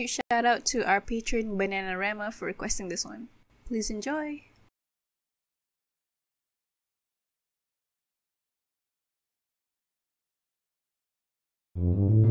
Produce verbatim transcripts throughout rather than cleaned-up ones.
huge shout out to our patron Bananarama for requesting this one. Please enjoy! Thank you.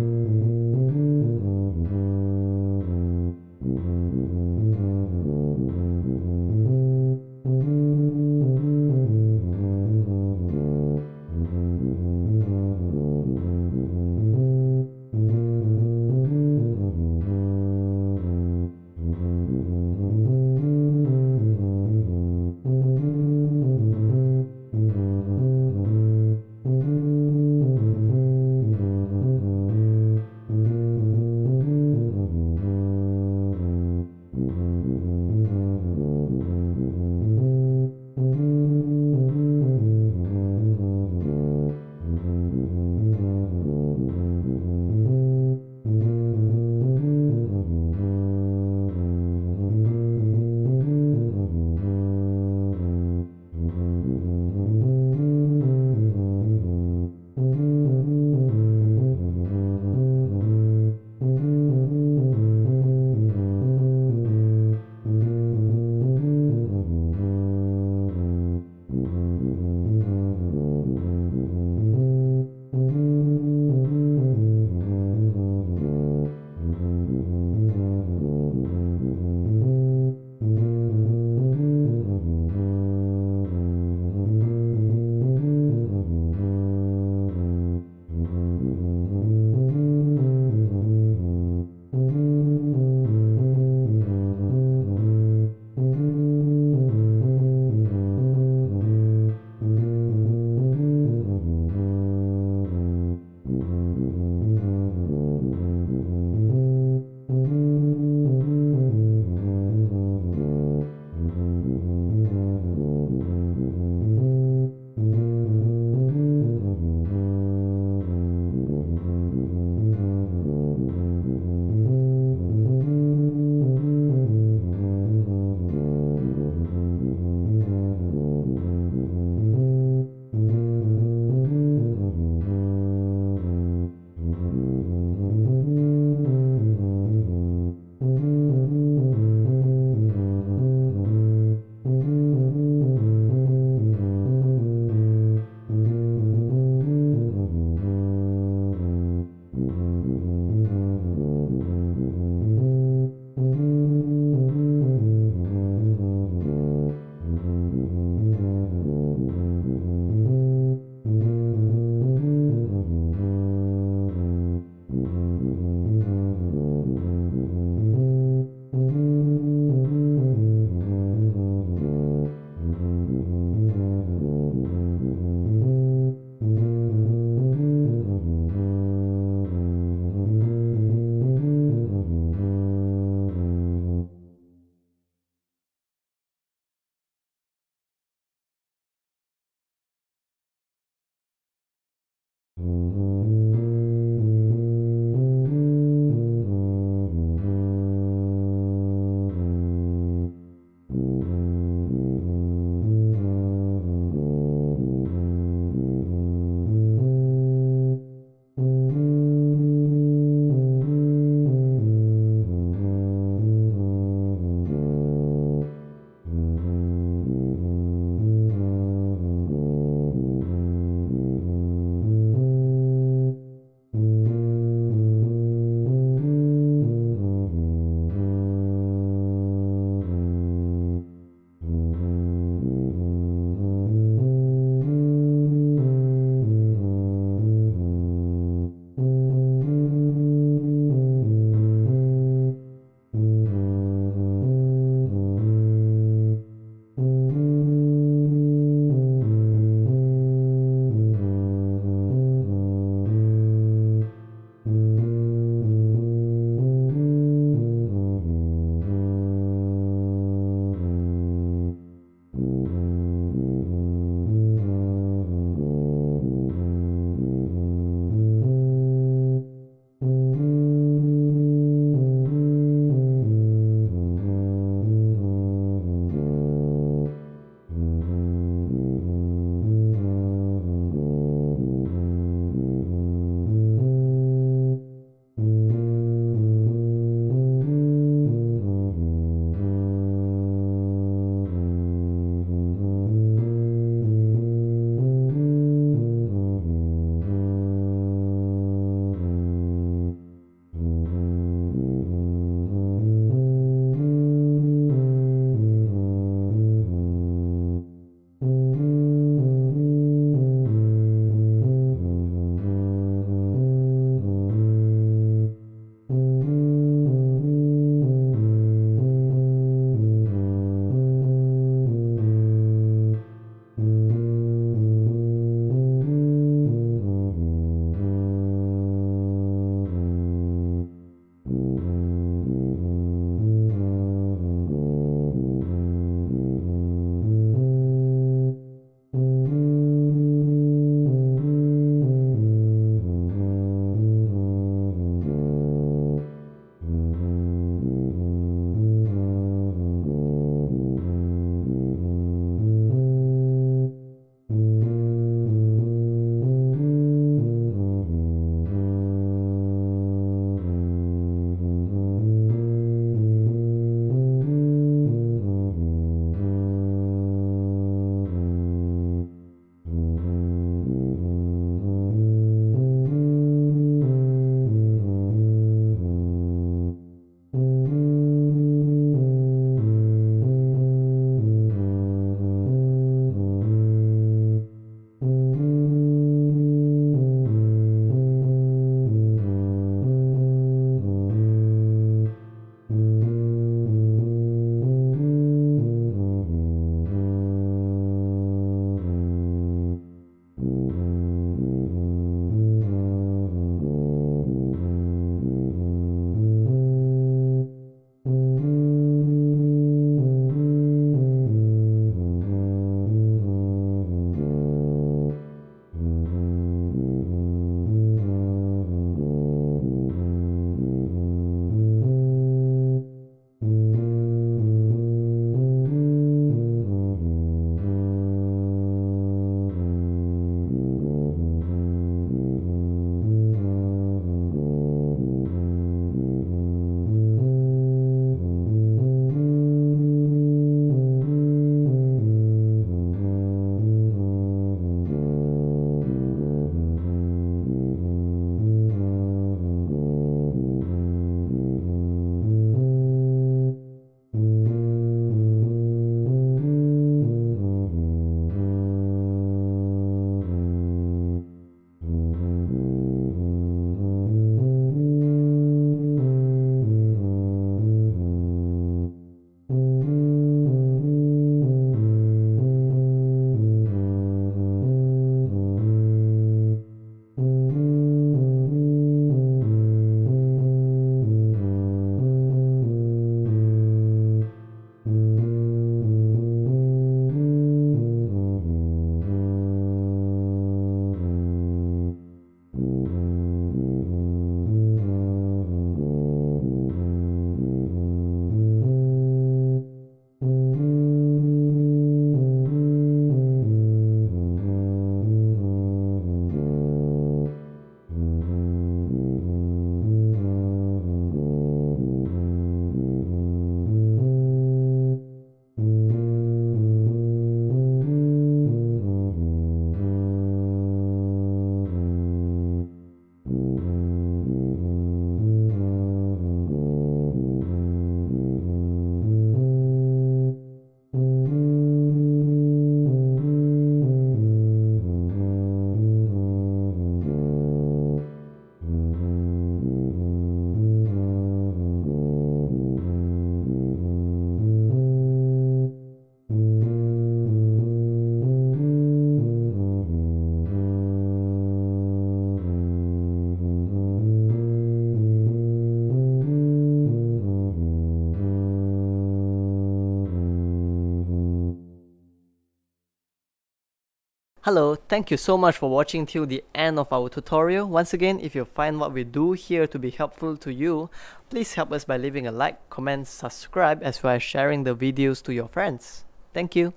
Hello, thank you so much for watching till the end of our tutorial. Once again, if you find what we do here to be helpful to you, please help us by leaving a like, comment, subscribe, as well as sharing the videos to your friends. Thank you.